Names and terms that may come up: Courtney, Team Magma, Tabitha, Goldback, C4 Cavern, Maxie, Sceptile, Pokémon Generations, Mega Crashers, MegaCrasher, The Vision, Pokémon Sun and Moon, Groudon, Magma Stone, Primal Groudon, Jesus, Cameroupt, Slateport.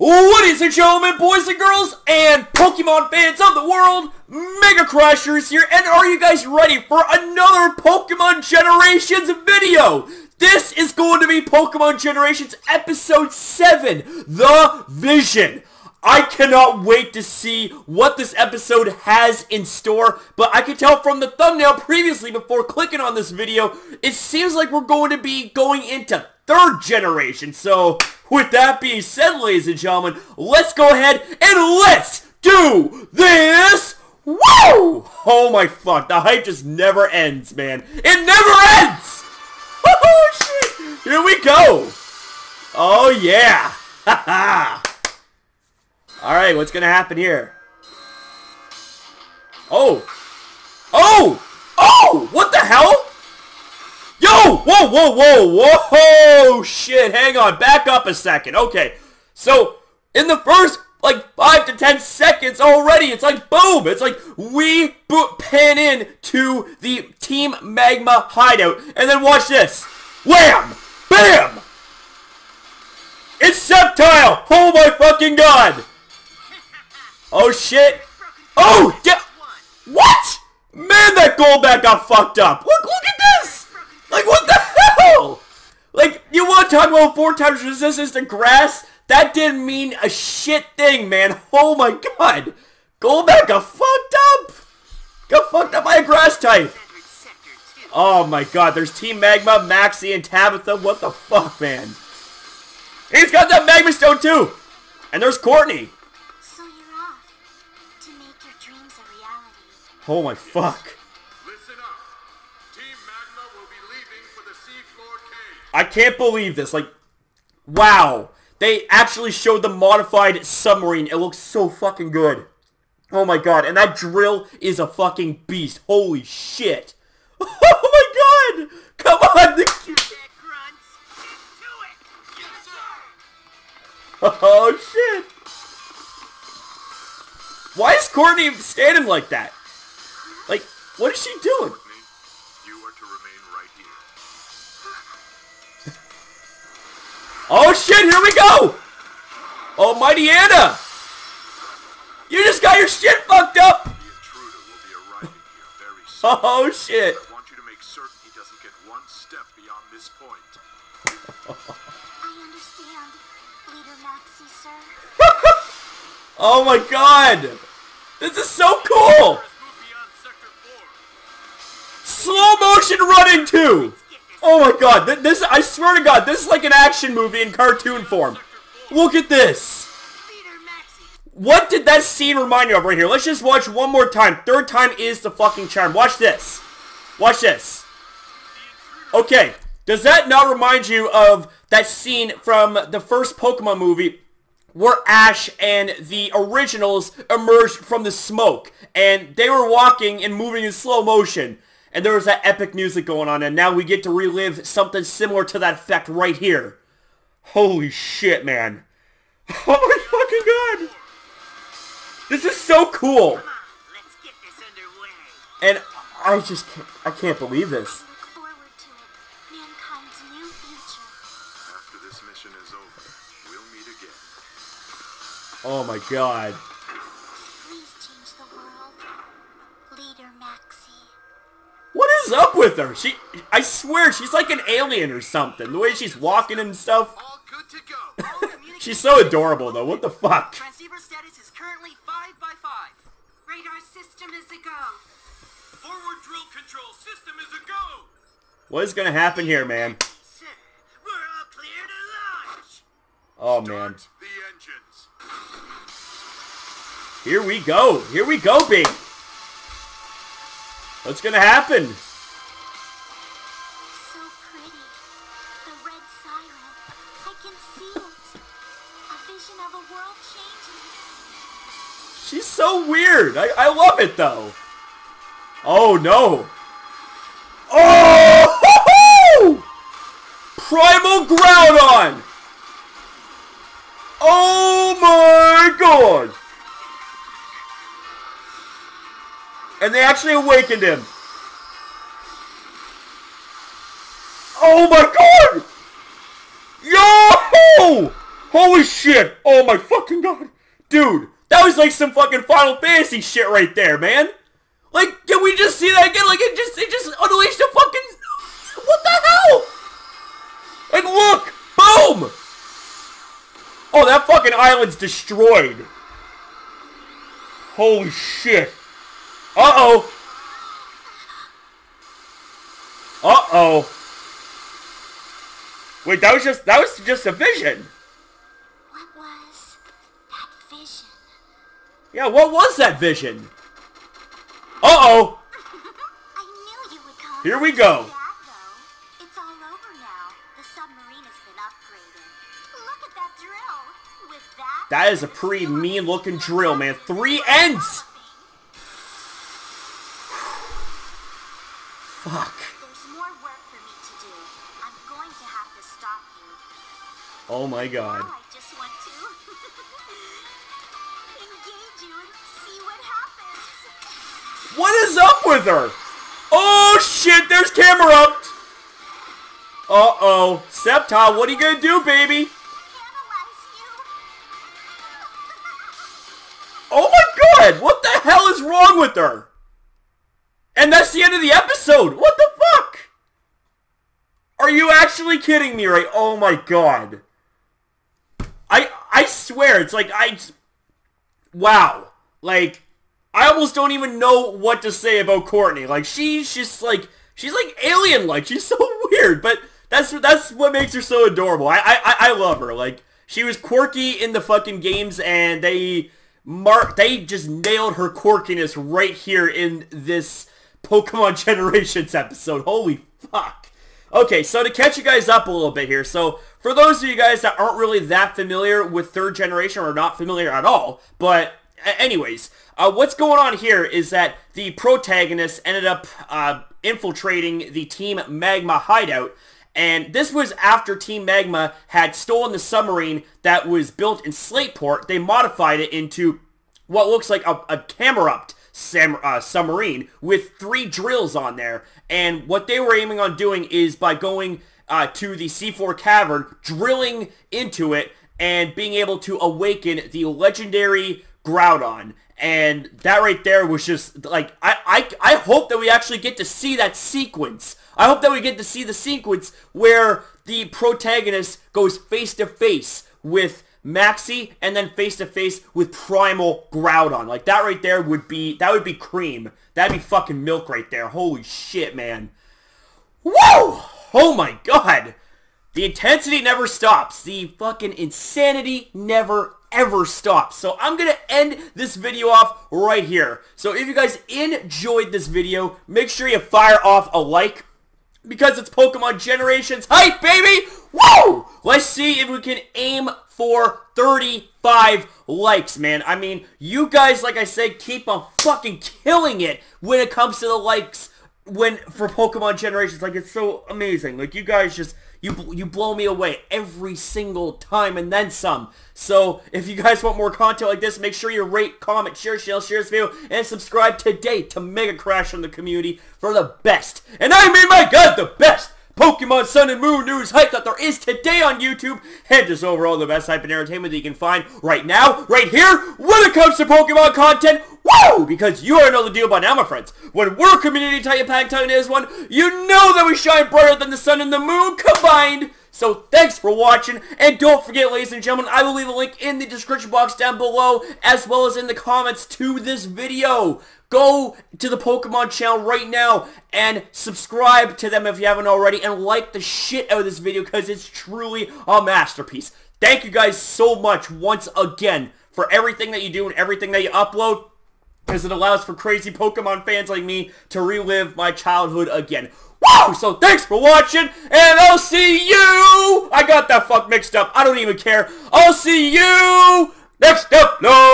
Ladies and gentlemen, boys and girls, and Pokemon fans of the world, Mega Crashers here, and are you guys ready for another Pokemon Generations video? This is going to be Pokemon Generations Episode 7, The Vision. I cannot wait to see what this episode has in store, but I could tell from the thumbnail previously before clicking on this video, it seems like we're going to be going into third generation, so with that being said, ladies and gentlemen, let's go ahead and let's do this! Woo! Oh my fuck, the hype just never ends, man. It never ends! Oh shit! Here we go! Oh yeah! Haha! Alright, what's gonna happen here? Oh! Oh! Oh! What the hell? Yo! Whoa, whoa, whoa, whoa! Shit, hang on. Back up a second. Okay. So, in the first, like, 5 to 10 seconds already, it's like, boom! It's like, we pan in to the Team Magma hideout. And then watch this. Wham! Bam! It's Sceptile! Oh my fucking god! Oh shit! Oh! What?! Man, that Goldback got fucked up! Look at this! Like, what the hell? Like, you want to talk about 4 times resistance to grass? That didn't mean a shit thing, man. Oh my god. Goldback got fucked up. Got fucked up by a grass type. Oh my god. There's Team Magma, Maxie, and Tabitha. What the fuck, man? He's got that Magma Stone, too. And there's Courtney. So you're off to make your dreams a reality. Oh my fuck. I can't believe this, like, wow, they actually showed the modified submarine, it looks so fucking good, oh my god, and that drill is a fucking beast, holy shit, oh my god, come on, oh shit, why is Courtney standing like that, like, what is she doing? Oh shit, here we go! Almighty Anna! You just got your shit fucked up! Oh shit! I want you to make certain he doesn't get one step beyond this point. I understand, Leader Maxie, sir. Oh my god! This is so cool! Slow motion running too! Oh my god, this, I swear to god, this is like an action movie in cartoon form. Look at this. What did that scene remind you of right here? Let's just watch one more time. Third time is the fucking charm. Watch this. Watch this. Okay, does that not remind you of that scene from the first Pokemon movie where Ash and the originals emerged from the smoke and they were walking and moving in slow motion? And there was that epic music going on, and now we get to relive something similar to that effect right here. Holy shit, man. Oh my fucking god. This is so cool. Come on, let's get this underway. And I just can't, I can't believe this. I look forward to it. Mankind's new future. After this mission is over, we'll meet again. Oh my god. Up with her, I swear she's like an alien or something, the way she's walking and stuff. All good to go. All she's so adorable though. What the fuck? Transceiver status is currently 5 by 5. Radar system is a go. Forward drill control system is a go. What is gonna happen here, man? Sir, we're all clear to launch. Oh man. Start the engines. Here we go. Here we go, baby. What's gonna happen? She's so weird. I love it though. Oh no. Oh! Hoo-hoo! Primal Groudon. Oh my god. And they actually awakened him. Oh my god. Yo! Holy shit! Oh my fucking god! Dude, that was like some fucking Final Fantasy shit right there, man! Like, can we just see that again? Like, it just unleashed a fucking... What the hell? Like, look! Boom! Oh, that fucking island's destroyed. Holy shit. Uh-oh. Uh-oh. Wait, that was just a vision. What was that vision? Yeah, what was that vision? Uh-oh. I knew you would come. Here we go. It's all over now. The submarine has been upgraded. Look at that drill. With that, that is a pretty mean looking drill, man. 3 ends. Fuck. There's more work for me to do. I'm going to have to stop you. Oh my god. Now I just want to engage you and see what happens. What is up with her? Oh shit, there's Cameroupt. Uh-oh. Sceptile, what are you gonna do, baby? Oh my god, what the hell is wrong with her? And that's the end of the episode! What the fuck? Are you actually kidding me, right? Oh my god. I swear, it's like, wow. Like, I almost don't even know what to say about Courtney. Like, she's like alien-like. She's so weird, but that's what makes her so adorable. I love her. Like, she was quirky in the fucking games, and they just nailed her quirkiness right here in this Pokemon Generations episode. Holy fuck. Okay, so to catch you guys up a little bit here, so for those of you guys that aren't really that familiar with third generation or not familiar at all, but anyways, what's going on here is that the protagonist ended up infiltrating the Team Magma hideout, and this was after Team Magma had stolen the submarine that was built in Slateport. They modified it into what looks like a Cameroupt submarine with 3 drills on there, and what they were aiming on doing is by going to the C4 Cavern, drilling into it, and being able to awaken the legendary Groudon. And that right there was just like, I hope that we actually get to see that sequence. I hope that we get to see the sequence where the protagonist goes face to face with Maxie, and then face-to-face with Primal Groudon. Like, that right there would be... That would be cream. That'd be fucking milk right there. Holy shit, man. Whoa! Oh my god! The intensity never stops. The fucking insanity never, ever stops. So I'm gonna end this video off right here. So if you guys enjoyed this video, make sure you fire off a like, because it's Pokemon Generations hype, baby! Whoa! Let's see if we can aim for 35 likes, man. I mean, you guys, like I said, keep on fucking killing it when it comes to the likes for Pokemon Generations. Like, it's so amazing. Like, you guys just... You blow me away every single time, and then some. So, if you guys want more content like this, make sure you rate, comment, share this video, and subscribe today to Mega Crash on the community for the best. And I mean, my god, the best Pokemon Sun and Moon news hype that there is today on YouTube, and just overall the best hype and entertainment that you can find right now, right here, when it comes to Pokemon content. Woo! Because you already know the deal by now, my friends. When we're a community tight packed tight as one, you know that we shine brighter than the sun and the moon combined. So thanks for watching, and don't forget, ladies and gentlemen, I will leave a link in the description box down below, as well as in the comments to this video. Go to the Pokemon channel right now and subscribe to them if you haven't already, and like the shit out of this video, because it's truly a masterpiece. Thank you guys so much once again for everything that you do and everything that you upload, because it allows for crazy Pokemon fans like me to relive my childhood again. Wow! So thanks for watching, and I'll see you... I got that fuck mixed up. I don't even care. I'll see you next episode!